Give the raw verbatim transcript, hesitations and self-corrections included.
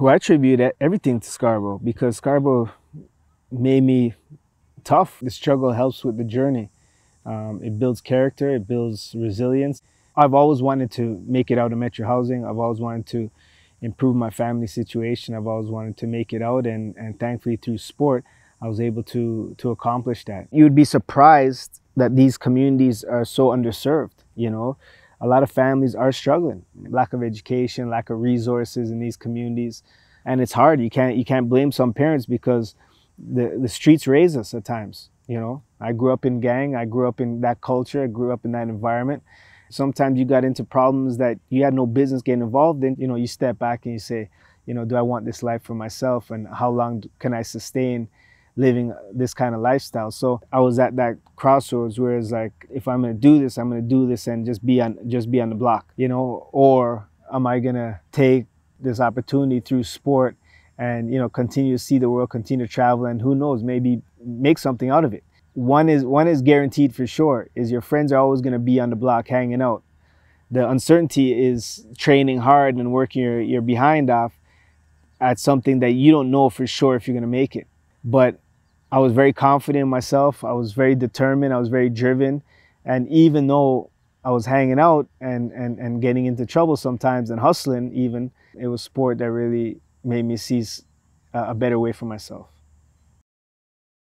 well, I attribute everything to Scarborough, because Scarborough made me tough. The struggle helps with the journey. Um, it builds character, it builds resilience. I've always wanted to make it out of Metro Housing. I've always wanted to improve my family situation. I've always wanted to make it out, and, and thankfully through sport, I was able to, to accomplish that. You would be surprised that these communities are so underserved, you know. A lot of families are struggling. Lack of education, lack of resources in these communities. And it's hard. You can't, you can't blame some parents, because the, the streets raise us at times, you know. I grew up in gang. I grew up in that culture. I grew up in that environment. Sometimes you got into problems that you had no business getting involved in. You know, you step back and you say, you know, do I want this life for myself? And how long can I sustain living this kind of lifestyle? So I was at that crossroads where it's like, if I'm gonna do this, I'm gonna do this and just be on just be on the block, you know, or am I gonna take this opportunity through sport and, you know, continue to see the world, continue to travel, and who knows, maybe make something out of it. One is one is guaranteed for sure, is your friends are always gonna be on the block hanging out. The uncertainty is training hard and working your, your behind off at something that you don't know for sure if you're gonna make it. But I was very confident in myself. I was very determined. I was very driven. And even though I was hanging out and, and, and getting into trouble sometimes and hustling even, it was sport that really made me see a better way for myself.